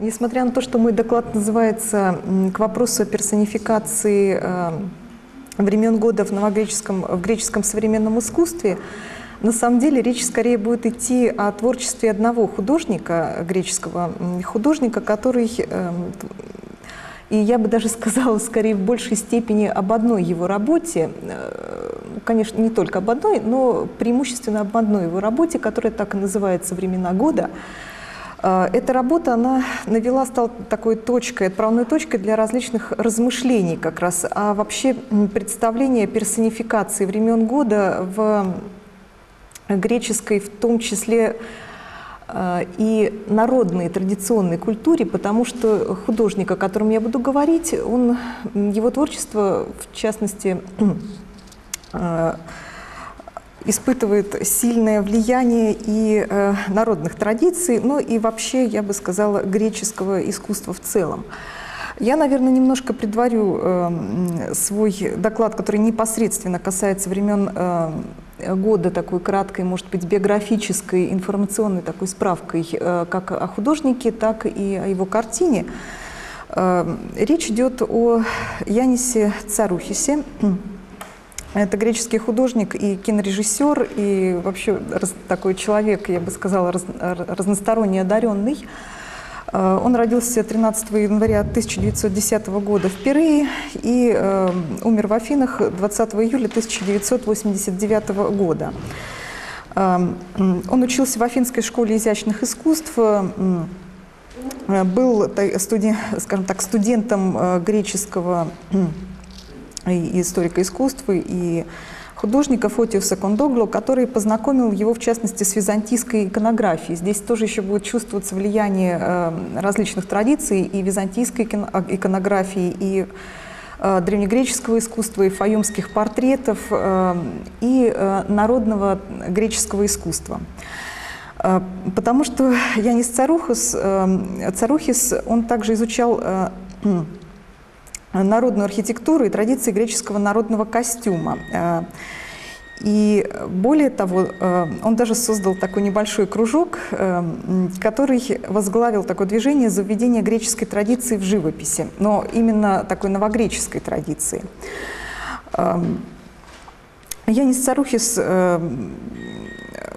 Несмотря на то, что мой доклад называется «К вопросу о персонификации времен года в греческом современном искусстве», на самом деле речь скорее будет идти о творчестве одного художника, греческого художника, который, и я бы даже сказала, скорее в большей степени об одной его работе, конечно, не только об одной, но преимущественно об одной его работе, которая так и называется «Времена года». Эта работа, она стала такой точкой, отправной точкой для различных размышлений как раз, а вообще представление персонификации времен года в греческой, в том числе и народной, традиционной культуре, потому что художник, о котором я буду говорить, он, его творчество, в частности, испытывает сильное влияние и народных традиций, но и вообще, я бы сказала, греческого искусства в целом. Я, наверное, немножко предварю свой доклад, который непосредственно касается времен года, такой краткой, может быть, биографической, информационной такой справкой как о художнике, так и о его картине. Речь идет о Янисе Царухисе. Это греческий художник и кинорежиссер, и вообще такой человек, я бы сказала, разносторонне одаренный. Он родился 13 января 1910 года в Пирее и умер в Афинах 20 июля 1989 года. Он учился в Афинской школе изящных искусств, был, скажем так, студентом греческого и историка искусства, и художника Фотиуса Кондоглу, который познакомил его, в частности, с византийской иконографией. Здесь тоже еще будет чувствоваться влияние различных традиций и византийской иконографии, и древнегреческого искусства, и фаюмских портретов, и народного греческого искусства. Потому что Янис Царухис, он также изучал народную архитектуру и традиции греческого народного костюма. И более того, он даже создал такой небольшой кружок, который возглавил такое движение за введение греческой традиции в живописи, но именно такой новогреческой традиции. Янис Царухис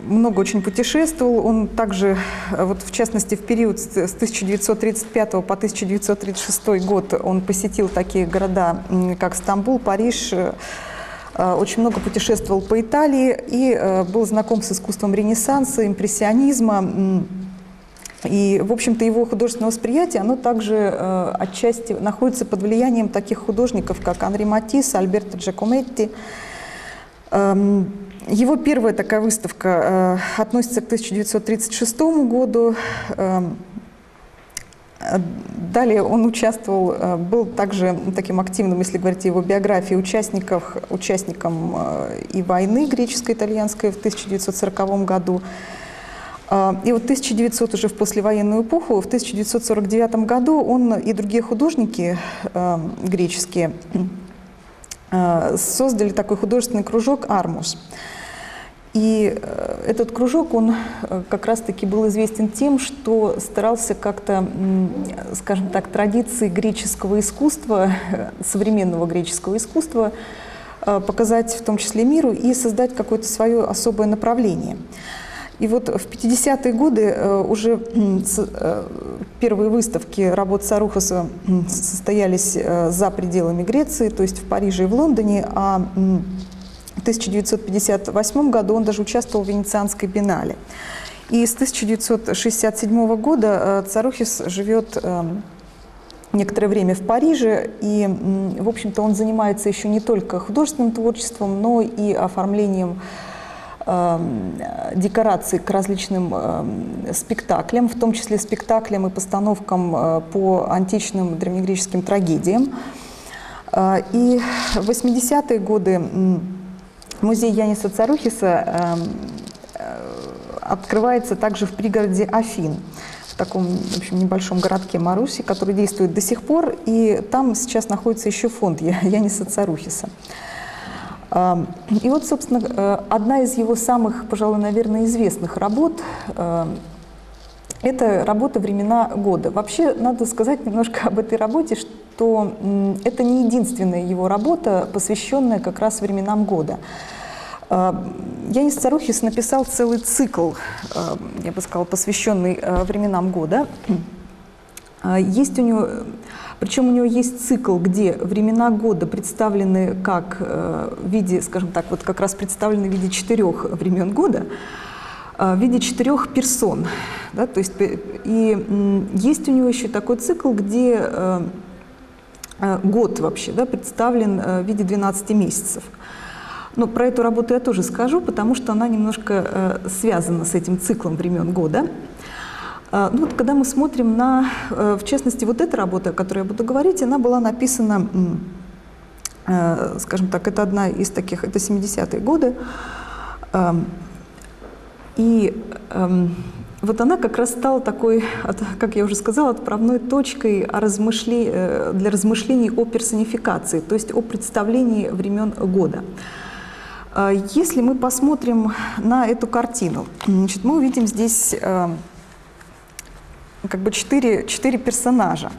много очень путешествовал, он также, вот в частности, в период с 1935 по 1936 год он посетил такие города, как Стамбул, Париж, очень много путешествовал по Италии и был знаком с искусством Ренессанса, импрессионизма. И, в общем-то, его художественное восприятие, оно также отчасти находится под влиянием таких художников, как Анри Матисс, Альберто Джакометти. Его первая такая выставка относится к 1936 году. Далее он участвовал, был также таким активным, если говорить о его биографии, участником и войны греческо-итальянской в 1940 году. И вот уже в послевоенную эпоху, в 1949 году он и другие художники греческие создали такой художественный кружок «Армус». И этот кружок, он как раз-таки был известен тем, что старался как-то, скажем так, традиции греческого искусства, современного греческого искусства показать в том числе миру и создать какое-то свое особое направление. И вот в 50-е годы уже первые выставки работ Царухиса состоялись за пределами Греции, то есть в Париже и в Лондоне, а в 1958 году он даже участвовал в Венецианской биеннале. И с 1967 года Царухис живет некоторое время в Париже, и, в общем-то, он занимается еще не только художественным творчеством, но и оформлением декорации к различным спектаклям, в том числе спектаклям и постановкам по античным древнегреческим трагедиям. И в 80-е годы музей Яниса Царухиса открывается также в пригороде Афин, в таком, в общем, небольшом городке Маруси, который действует до сих пор, и там сейчас находится еще фонд Яниса Царухиса. И вот, собственно, одна из его самых, пожалуй, наверное, известных работ – Это работа «Времена года». Вообще, надо сказать немножко об этой работе, что это не единственная его работа, посвященная как раз временам года. Янис Царухис написал целый цикл, я бы сказала, посвященный временам года. Есть у него, причем у него есть цикл, где времена года представлены как в виде, скажем так, вот как раз представлены в виде 4 времен года, в виде 4 персон. Да, то есть, и есть у него еще такой цикл, где год вообще, да, представлен в виде 12 месяцев. Но про эту работу я тоже скажу, потому что она немножко связана с этим циклом времен года. Ну, вот, когда мы смотрим на, в частности, вот эта работа, о которой я буду говорить, она была написана, скажем так, это одна из таких, это 70-е годы. И вот она как раз стала такой, как я уже сказала, отправной точкой для размышлений о персонификации, то есть о представлении времен года. Если мы посмотрим на эту картину, значит, мы увидим здесь как бы 4 персонажа.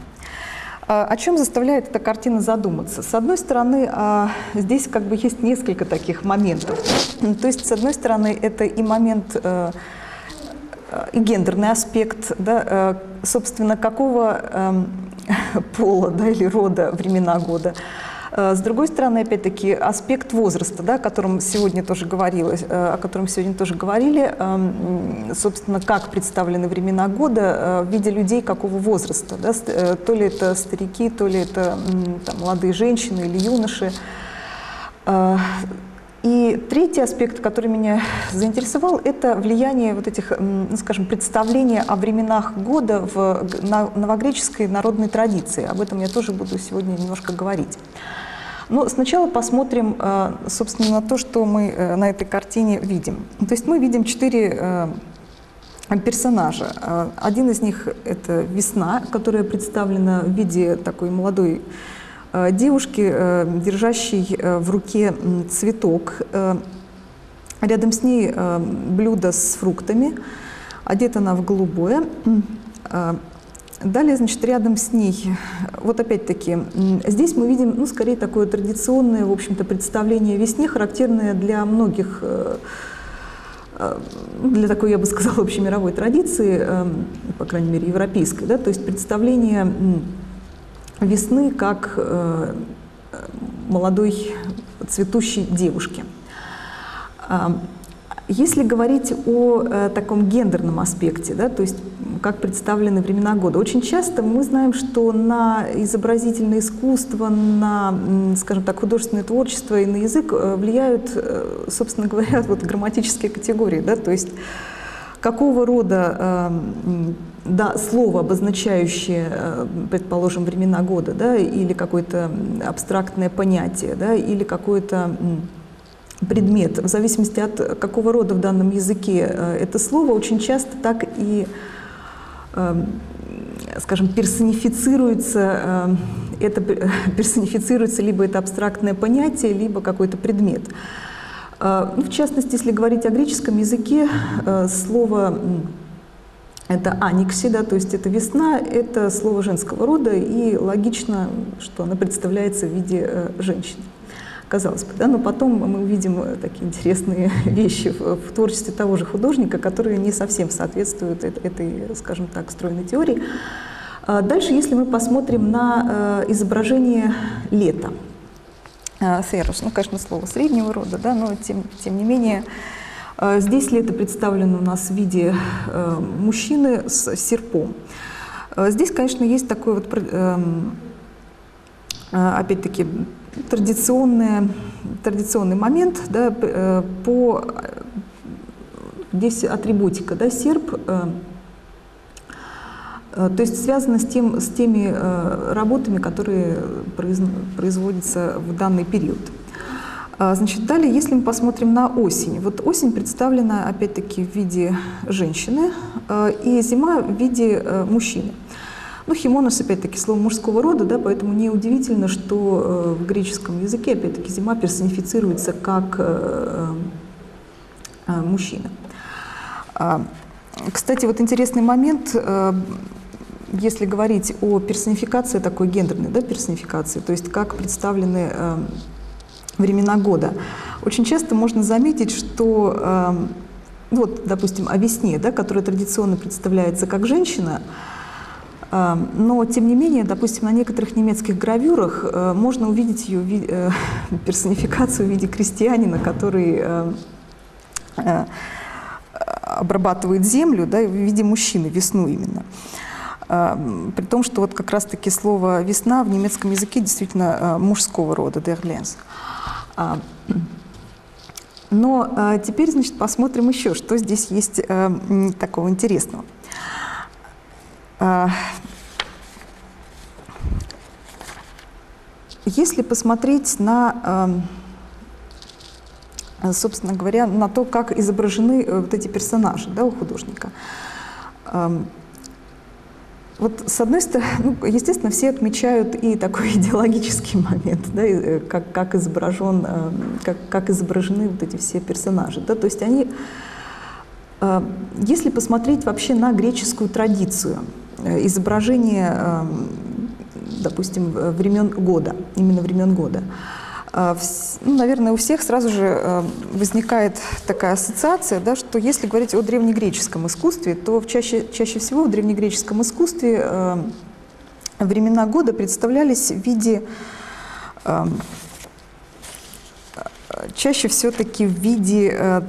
О чем заставляет эта картина задуматься? С одной стороны, здесь как бы есть несколько таких моментов. То есть, с одной стороны, это и момент, и гендерный аспект, да, собственно, какого пола, да, или рода времена года. С другой стороны, опять-таки, аспект возраста, да, о котором сегодня тоже говорилось, собственно, как представлены времена года в виде людей какого возраста, да, то ли это старики, то ли это там, молодые женщины или юноши. И третий аспект, который меня заинтересовал, это влияние вот этих, ну, скажем, представления о временах года в новогреческой народной традиции. Об этом я тоже буду сегодня немножко говорить. Но сначала посмотрим, собственно, на то, что мы на этой картине видим. То есть мы видим 4 персонажа. Один из них – это весна, которая представлена в виде такой молодой девушки, держащей в руке цветок. Рядом с ней блюдо с фруктами. Одета она в голубое. Далее, значит, рядом с ней, вот опять-таки, здесь мы видим, ну, скорее, такое традиционное, в общем-то, представление о весне, характерное для многих, для такой, я бы сказала, общемировой традиции, по крайней мере, европейской, да, то есть представление весны как молодой цветущей девушки. Если говорить о таком гендерном аспекте, да, то есть как представлены времена года, очень часто мы знаем, что на изобразительное искусство, на, скажем так, художественное творчество и на язык влияют, собственно говоря, вот грамматические категории, да, то есть какого рода да, слово, обозначающее, предположим, времена года, да, или какое-то абстрактное понятие, да, или какой-то предмет, в зависимости от какого рода в данном языке это слово, очень часто так и, скажем, персонифицируется либо это абстрактное понятие, либо какой-то предмет. В частности, если говорить о греческом языке, слово это аникси, да, то есть это весна, это слово женского рода, и логично, что она представляется в виде женщины. Казалось бы, да, но потом мы увидим такие интересные вещи в творчестве того же художника, которые не совсем соответствуют этой, скажем так, стройной теории. Дальше, если мы посмотрим на изображение лета. Серус, ну, конечно, слово среднего рода, да, но тем не менее... Здесь лето представлено у нас в виде мужчины с серпом. Здесь, конечно, есть такое вот, опять-таки, традиционный момент, да, здесь атрибутика, да, серп, то есть связано с теми работами, которые производятся в данный период. Значит, далее, если мы посмотрим на осень. Вот осень представлена, опять-таки, в виде женщины, и зима в виде мужчины. Ну, химонос, опять-таки, слово мужского рода, да, поэтому неудивительно, что в греческом языке, опять-таки, зима персонифицируется как мужчина. Кстати, вот интересный момент, если говорить о персонификации, такой гендерной, да, персонификации, то есть как представлены времена года. Очень часто можно заметить, что, ну вот, допустим, о весне, да, которая традиционно представляется как женщина, но, тем не менее, допустим, на некоторых немецких гравюрах можно увидеть ее персонификацию в виде крестьянина, который обрабатывает землю, да, в виде мужчины, весну именно. При том, что вот как раз-таки слово «весна» в немецком языке действительно мужского рода, der Lenz. Но теперь, значит, посмотрим еще, что здесь есть такого интересного. Если посмотреть на, собственно говоря, на то, как изображены вот эти персонажи, да, у художника. Вот с одной стороны, ну, естественно, все отмечают и такой идеологический момент, да, как изображены вот эти все персонажи. Да, то есть они, если посмотреть вообще на греческую традицию изображения, допустим, времен года, именно времен года, ну, наверное, у всех сразу же возникает такая ассоциация, да, что если говорить о древнегреческом искусстве, то чаще всего в древнегреческом искусстве времена года представлялись в виде, чаще все-таки в виде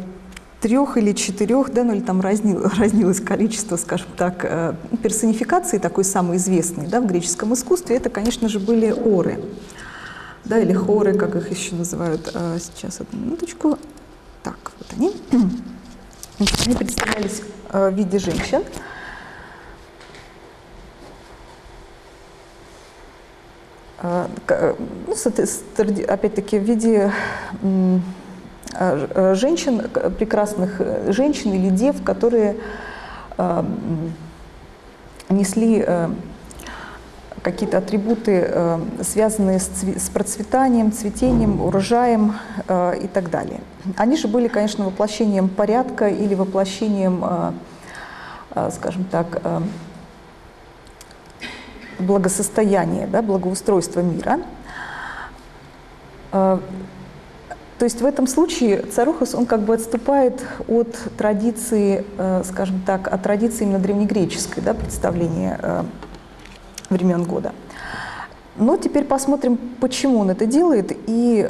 трех или четырех, да, ну или там разнилось количество, скажем так, персонификаций, такой самый известный, да, в греческом искусстве, это, конечно же, были оры. Да, или хоры, как их еще называют. Сейчас, одну минуточку. Так, вот они. Они представлялись в виде женщин. Ну, опять-таки, в виде женщин, прекрасных женщин или дев, которые несли какие-то атрибуты, связанные с процветанием, цветением, урожаем и так далее. Они же были, конечно, воплощением порядка или воплощением, скажем так, благосостояния, да, благоустройства мира. То есть в этом случае Царухис, он как бы отступает от традиции, скажем так, от традиции именно древнегреческой, да, представления времен года. Но теперь посмотрим, почему он это делает и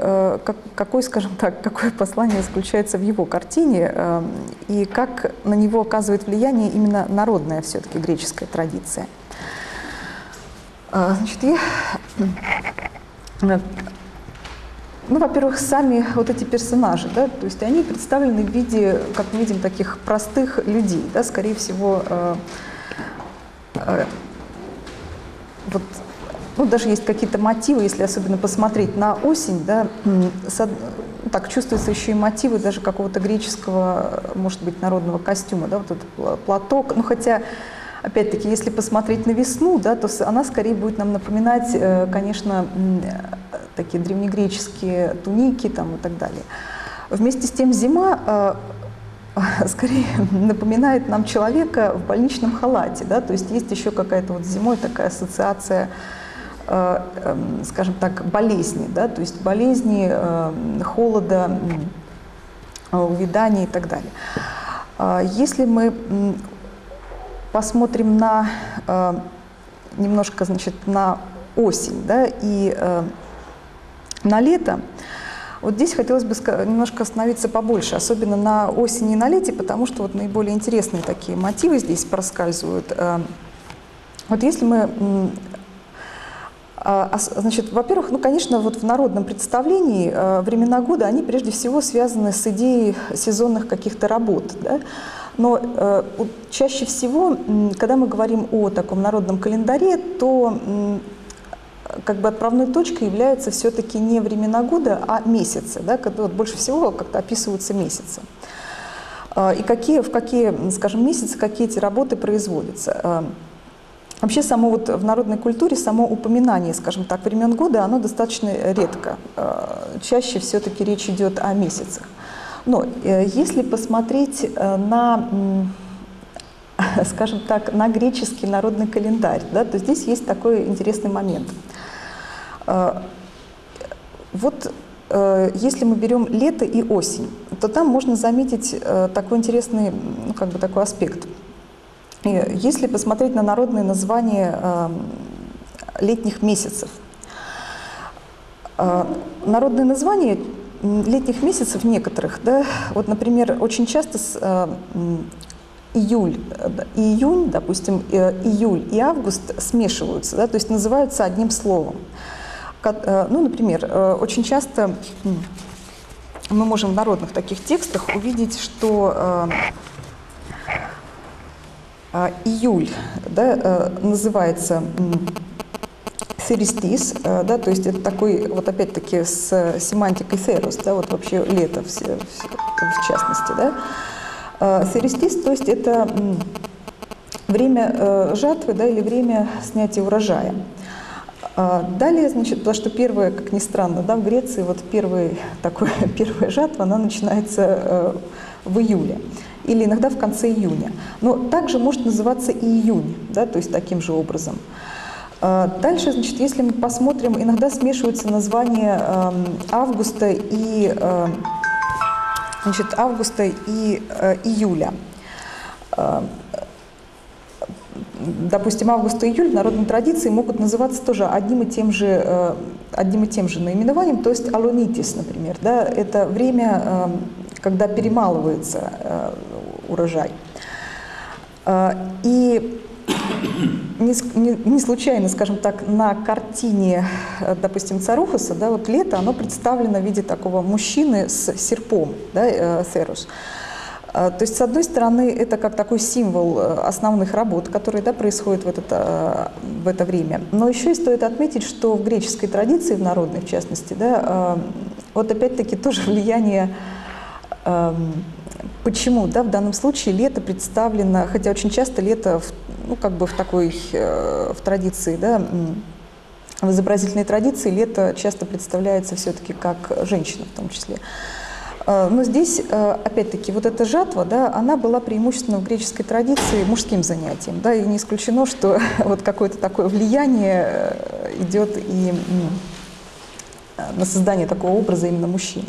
какое, скажем так, какое послание заключается в его картине и как на него оказывает влияние именно народная все-таки греческая традиция. Значит, ну, во-первых, сами вот эти персонажи, да, то есть они представлены в виде, как мы видим, таких простых людей, да, скорее всего, вот, ну, даже есть какие-то мотивы, если особенно посмотреть на осень, да, так чувствуются еще и мотивы даже какого-то греческого, может быть, народного костюма, да, вот этот платок. Ну, хотя, опять-таки, если посмотреть на весну, да, то она скорее будет нам напоминать, конечно, такие древнегреческие туники там, и так далее. Вместе с тем зима скорее напоминает нам человека в больничном халате, да, то есть есть еще какая-то вот зимой такая ассоциация, скажем так, болезни, да, то есть болезни, холода, увядания и так далее. Если мы посмотрим на немножко, значит, на осень, да, и на лето, вот здесь хотелось бы немножко остановиться побольше, особенно на осени и на лете, потому что вот наиболее интересные такие мотивы здесь проскальзывают. Вот если мы, значит, во-первых, ну, конечно, вот в народном представлении времена года, они прежде всего связаны с идеей сезонных каких-то работ, да? Но вот чаще всего, когда мы говорим о таком народном календаре, то как бы отправной точкой являются все-таки не времена года, а месяцы, да, вот больше всего как-то описываются месяцы. И в какие, скажем, месяцы какие эти работы производятся. Вообще само вот в народной культуре само упоминание, скажем так, времен года, оно достаточно редко. Чаще все-таки речь идет о месяцах. Но если посмотреть на скажем так, на греческий народный календарь, да, то здесь есть такой интересный момент. Вот если мы берем лето и осень, то там можно заметить такой интересный, ну, как бы такой аспект. Если посмотреть на народные названия летних месяцев, народные названия летних месяцев некоторых, да, вот, например, очень часто июль и июнь, допустим, июль и август смешиваются, да, то есть называются одним словом. Ну, например, очень часто мы можем в народных таких текстах увидеть, что июль, да, называется «серистис», да, то есть это такой, вот опять-таки, с семантикой «серус», да, вот вообще лето в частности, да. «Серистис», то есть это время жатвы, да, или время снятия урожая. Далее, значит, потому что первая, как ни странно, да, в Греции вот первая жатва, она начинается в июле или иногда в конце июня. Но также может называться и июнь, да, то есть таким же образом. Дальше, значит, если мы посмотрим, иногда смешиваются названия августа и, значит, июля. Допустим, август и июль в народной традиции могут называться тоже одним и тем же наименованием, то есть алонитис, например. Да, это время, когда перемалывается урожай. И не случайно, скажем так, на картине, допустим, Царухиса, да, вот лето, оно представлено в виде такого мужчины с серпом, да, серус. То есть, с одной стороны, это как такой символ основных работ, которые, да, происходят в это время. Но еще и стоит отметить, что в греческой традиции, в народной в частности, да, вот опять-таки тоже влияние, почему, да, в данном случае лето представлено, хотя очень часто лето, ну, как бы в традиции, да, в изобразительной традиции лето часто представляется все-таки как женщина в том числе. Но здесь, опять-таки, вот эта жатва, да, она была преимущественно в греческой традиции мужским занятием, да, и не исключено, что вот какое-то такое влияние идет и на создание такого образа именно мужчины.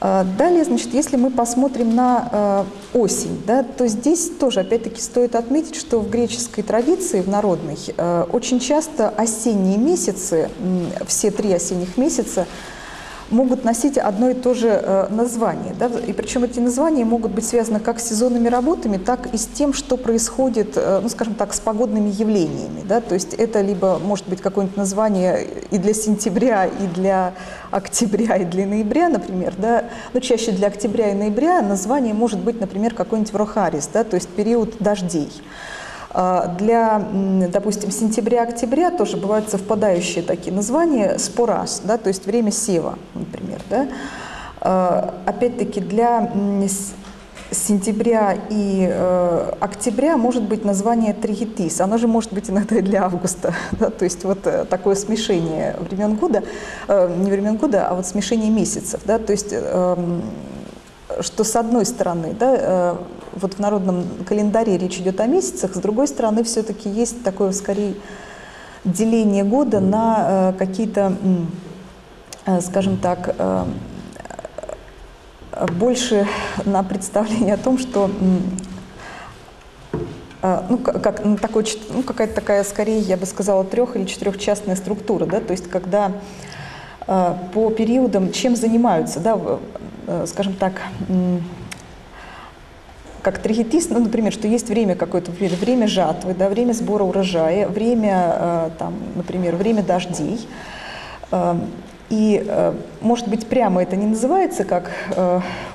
Далее, значит, если мы посмотрим на осень, да, то здесь тоже, опять-таки, стоит отметить, что в греческой традиции, в народной, очень часто осенние месяцы, все три осенних месяца, могут носить одно и то же название. Да? И причем эти названия могут быть связаны как с сезонными работами, так и с тем, что происходит, ну, скажем так, с погодными явлениями. Да? То есть это либо может быть какое-нибудь название и для сентября, и для октября, и для ноября, например. Да? Но чаще для октября и ноября название может быть, например, какой-нибудь врохарис, да? То есть период дождей. Для, допустим, сентября-октября тоже бывают совпадающие такие названия «спорас», да, то есть время сева, например. Да. Опять-таки для сентября и октября может быть название «тригетис», оно же может быть иногда и для августа. Да, то есть вот такое смешение времен года, не времен года, а вот смешение месяцев. Да, то есть, что с одной стороны, да, вот в народном календаре речь идет о месяцах, с другой стороны, все-таки есть такое, скорее, деление года на какие-то, скажем так, больше на представление о том, что, ну, как, ну, ну, какая-то такая, скорее, я бы сказала, трех- или четырехчастная структура, да, то есть когда по периодам, чем занимаются, да, скажем так, как тригетис, ну, например, что есть время какое-то, время жатвы, да, время сбора урожая, время, там, например, время дождей. И, может быть, прямо это не называется, как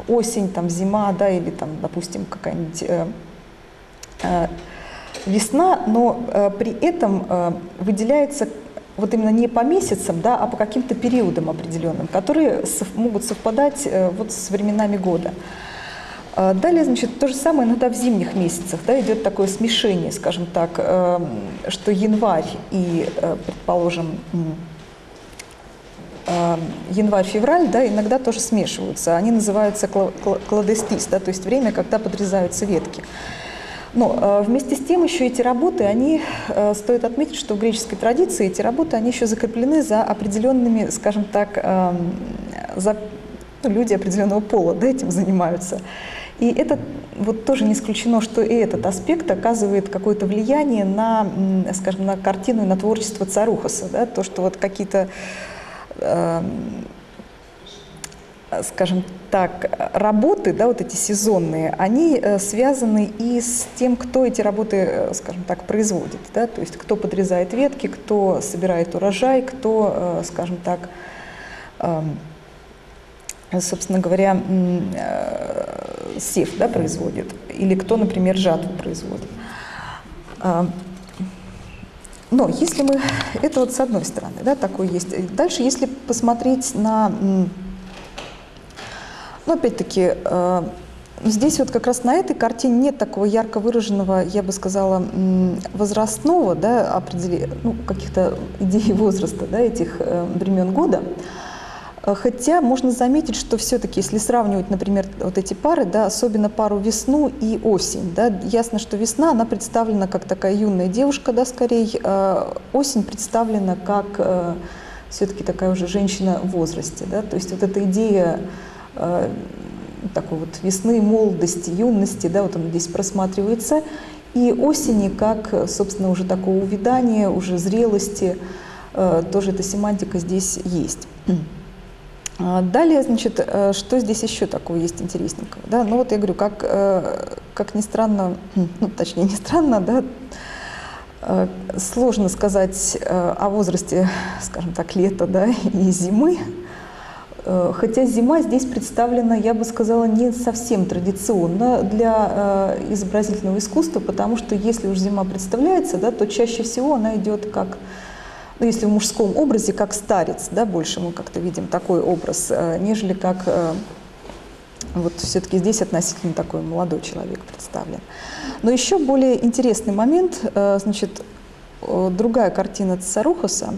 осень, там, зима, да, или, там, допустим, какая-нибудь весна, но при этом выделяется вот именно не по месяцам, да, а по каким-то периодам определенным, которые могут совпадать вот с временами года. Далее, значит, то же самое иногда в зимних месяцах, да, идет такое смешение, скажем так, что январь и, предположим, январь-февраль, да, иногда тоже смешиваются. Они называются кладестис, да, то есть время, когда подрезаются ветки. Но вместе с тем еще эти работы, они, стоит отметить, что в греческой традиции эти работы, они еще закреплены за определенными, скажем так, за, ну, люди определенного пола, да, этим занимаются. И это вот тоже не исключено, что и этот аспект оказывает какое-то влияние на, скажем, на картину и на творчество Царухиса, да, то, что вот какие-то, скажем так, работы, да, вот эти сезонные, они связаны и с тем, кто эти работы, скажем так, производит, да, то есть кто подрезает ветки, кто собирает урожай, кто, скажем так, собственно говоря, сев, да, производит, или кто, например, жатву производит. Но если мы, это вот с одной стороны, да, такое есть. Дальше, если посмотреть на, ну, опять-таки, здесь вот как раз на этой картине нет такого ярко выраженного, я бы сказала, возрастного, да, определения, ну, каких-то идей возраста, да, этих времен года. Хотя можно заметить, что все-таки, если сравнивать, например, вот эти пары, да, особенно пару весну и осень, да, ясно, что весна, она представлена как такая юная девушка, да, скорее, осень представлена как все-таки такая уже женщина в возрасте, да, то есть вот эта идея такой вот весны, молодости, юности, да, вот она здесь просматривается, и осени как, собственно, уже такого увядания, уже зрелости, тоже эта семантика здесь есть. Далее, значит, что здесь еще такого есть интересненького? Да? Ну вот я говорю, как ни странно, ну, точнее не странно, да, сложно сказать о возрасте, скажем так, лета, да, и зимы, хотя зима здесь представлена, я бы сказала, не совсем традиционно для изобразительного искусства, потому что если уж зима представляется, да, то чаще всего она идет как... Ну, если в мужском образе, как старец, да, больше мы как-то видим такой образ, нежели как вот все-таки здесь относительно такой молодой человек представлен. Но еще более интересный момент, значит, другая картина Царухиса,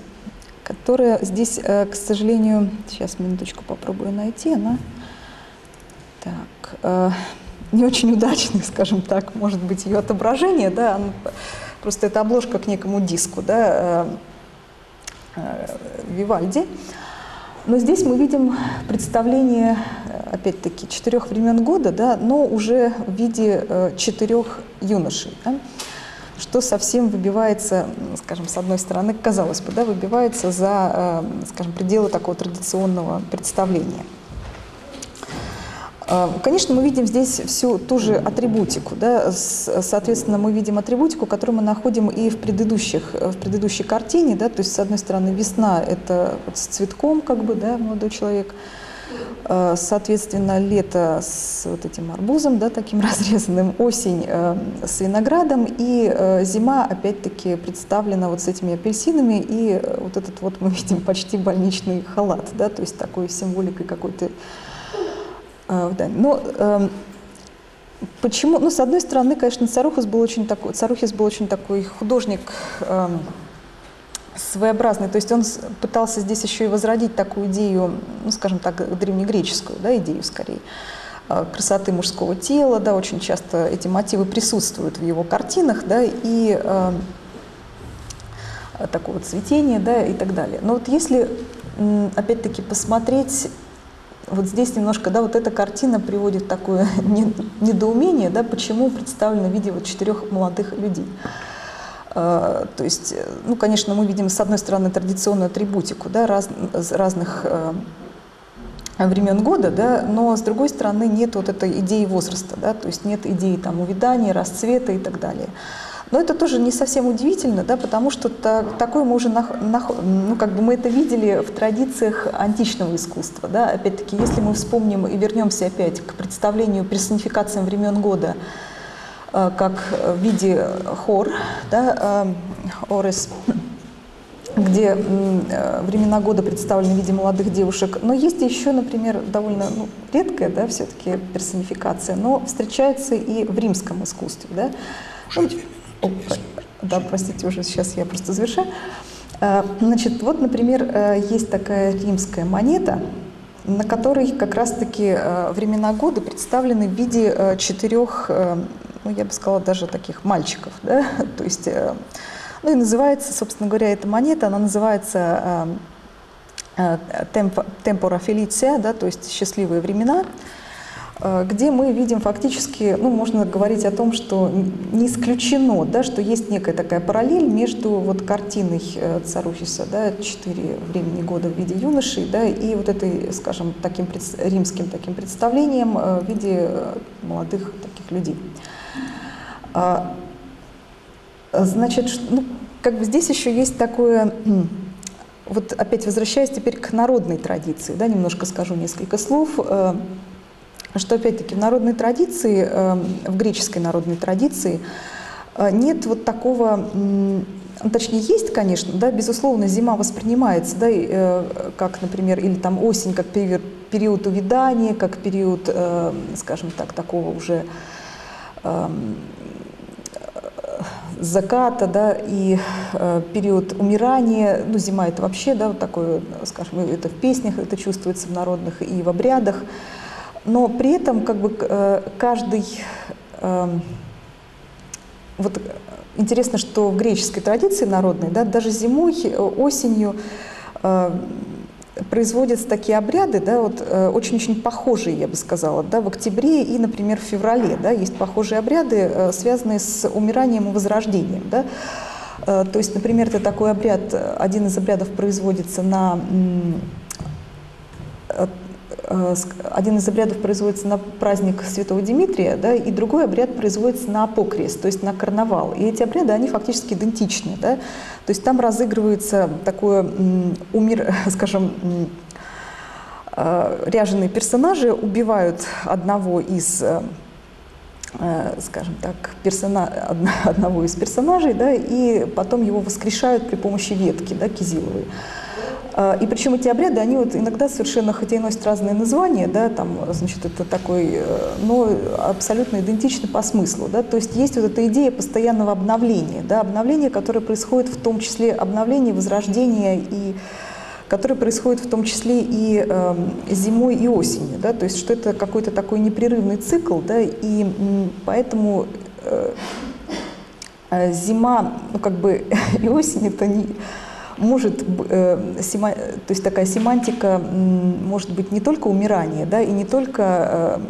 которая здесь, к сожалению, сейчас минуточку попробую найти, она так, не очень удачная, скажем так, может быть, ее отображение, да, она, просто это обложка к некому диску, да, Вивальди. Но здесь мы видим представление, опять-таки, 4 времен года, да, но уже в виде 4 юношей, да, что совсем выбивается, скажем, с одной стороны, казалось бы, да, выбивается за, скажем, пределы такого традиционного представления. Конечно, мы видим здесь всю ту же атрибутику, да, соответственно, мы видим атрибутику, которую мы находим и в предыдущей картине, да, то есть, с одной стороны, весна – это вот с цветком, как бы, да, молодой человек, соответственно, лето с вот этим арбузом, да, таким разрезанным, осень с виноградом, и зима, опять-таки, представлена вот с этими апельсинами, и вот этот вот мы видим почти больничный халат, да, то есть такой символикой какой-то. Но почему? Ну, с одной стороны, конечно, Царухис был очень такой художник своеобразный, то есть он пытался здесь еще и возродить такую идею, ну, скажем так, древнегреческую, да, идею скорее, красоты мужского тела, да, очень часто эти мотивы присутствуют в его картинах, да, и такого цветения, да, и так далее. Но вот если, опять-таки, посмотреть... Вот здесь немножко, да, вот эта картина приводит такое недоумение, да, почему представлено в виде вот 4 молодых людей. То есть, ну, конечно, мы видим, с одной стороны, традиционную атрибутику, да, разных времен года, да, но, с другой стороны, нет вот этой идеи возраста, да, то есть нет идеи там увядания, расцвета и так далее. Но это тоже не совсем удивительно, да, потому что такое мы уже ну, как бы мы это видели в традициях античного искусства. Да. Опять-таки, если мы вспомним и вернемся опять к представлению персонификации времен года как в виде хор, да, орес, где времена года представлены в виде молодых девушек. Но есть еще, например, довольно, ну, редкая, да, все-таки персонификация, но встречается и в римском искусстве. Да. Да, простите, уже сейчас я просто завершаю. Значит, вот, например, есть такая римская монета, на которой как раз-таки времена года представлены в виде 4 ну, я бы сказала, даже таких мальчиков, да, то есть, ну, и называется, собственно говоря, эта монета, она называется «Темпора фелиция», да, то есть «Счастливые времена», где мы видим фактически, ну, можно говорить о том, что не исключено, да, что есть некая такая параллель между вот картиной Царухиса, да, «Четыре времени года в виде юношей», да, и вот этой, скажем, таким римским таким представлением в виде молодых таких людей. Значит, ну, как бы здесь еще есть такое... Вот опять возвращаясь теперь к народной традиции, да, немножко скажу несколько слов, что опять-таки в народной традиции, в греческой народной традиции нет вот такого, точнее есть, конечно, да, безусловно, зима воспринимается, да, и, как, например, или там осень, как период увядания, как период, скажем так, такого уже заката, да, и период умирания, ну, зима это вообще, да, вот такое, скажем, это в песнях, это чувствуется в народных и в обрядах, но при этом, как бы, каждый, вот интересно, что в греческой традиции народной, да, даже зимой, осенью производятся такие обряды, да, вот очень-очень похожие, я бы сказала, да, в октябре и, например, в феврале, да, есть похожие обряды, связанные с умиранием и возрождением, да. То есть, например, это такой обряд, один из обрядов производится на праздник Святого Димитрия, да, и другой обряд производится на Апокрис, то есть на карнавал. И эти обряды, они фактически идентичны, да? То есть там разыгрывается такое, скажем, ряженые персонажи убивают одного из, скажем так, персонажей, да, и потом его воскрешают при помощи ветки, да, кизиловой. И причем эти обряды, они вот иногда совершенно, хотя и носят разные названия, да, там, значит, это такой, но абсолютно идентичны по смыслу, да, то есть есть вот эта идея постоянного обновления, да, обновления, которое происходит в том числе, обновление, возрождение, и которое происходит в том числе и зимой, и осенью, да, то есть что это какой-то такой непрерывный цикл, да, и поэтому зима, ну, как бы, и осень это не... Может, то есть такая семантика может быть не только умирание, да, и не только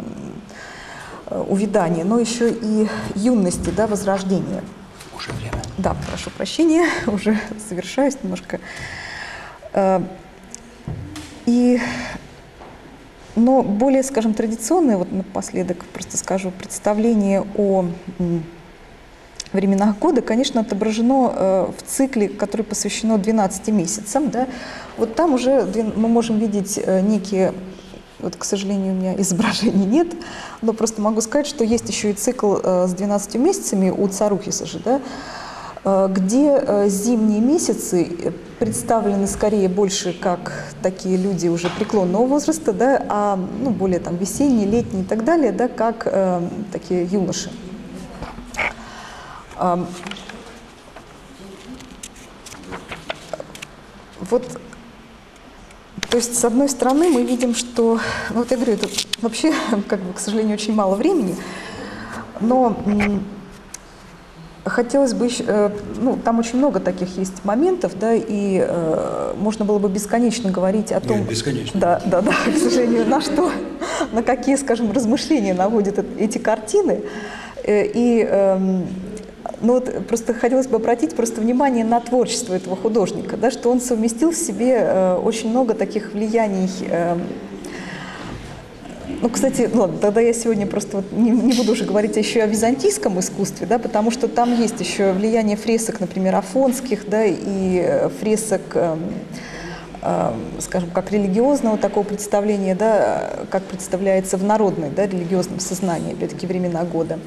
увядание, но еще и юности, да, возрождение. Уже время. Да, прошу прощения, уже совершаюсь немножко. Но более, скажем, традиционное, вот напоследок просто скажу, представление о... временах года, конечно, отображено в цикле, который посвящен 12 месяцам. Да? Вот там уже мы можем видеть некие, вот, к сожалению, у меня изображений нет, но просто могу сказать, что есть еще и цикл с 12 месяцами у Царухиса же, да? Где зимние месяцы представлены скорее больше как такие люди уже преклонного возраста, да? А, ну, более там весенние, летние и так далее, да, как такие юноши. Вот, то есть, с одной стороны, мы видим, что, ну, вот я говорю, это вообще, как бы, к сожалению, очень мало времени, но хотелось бы еще, ну, там очень много таких есть моментов, да, и можно было бы бесконечно говорить о том... Нет, бесконечно. Да, да, да, к сожалению, на что, на какие, скажем, размышления наводят эти картины, и... Ну вот просто хотелось бы обратить просто внимание на творчество этого художника, да, что он совместил в себе очень много таких влияний. Ну, кстати, ладно, тогда я сегодня просто вот не буду уже говорить еще о византийском искусстве, да, потому что там есть еще влияние фресок, например, афонских, да, и фресок, скажем, как религиозного такого представления, да, как представляется в народной, да, религиозном сознании, опять-таки, времена года.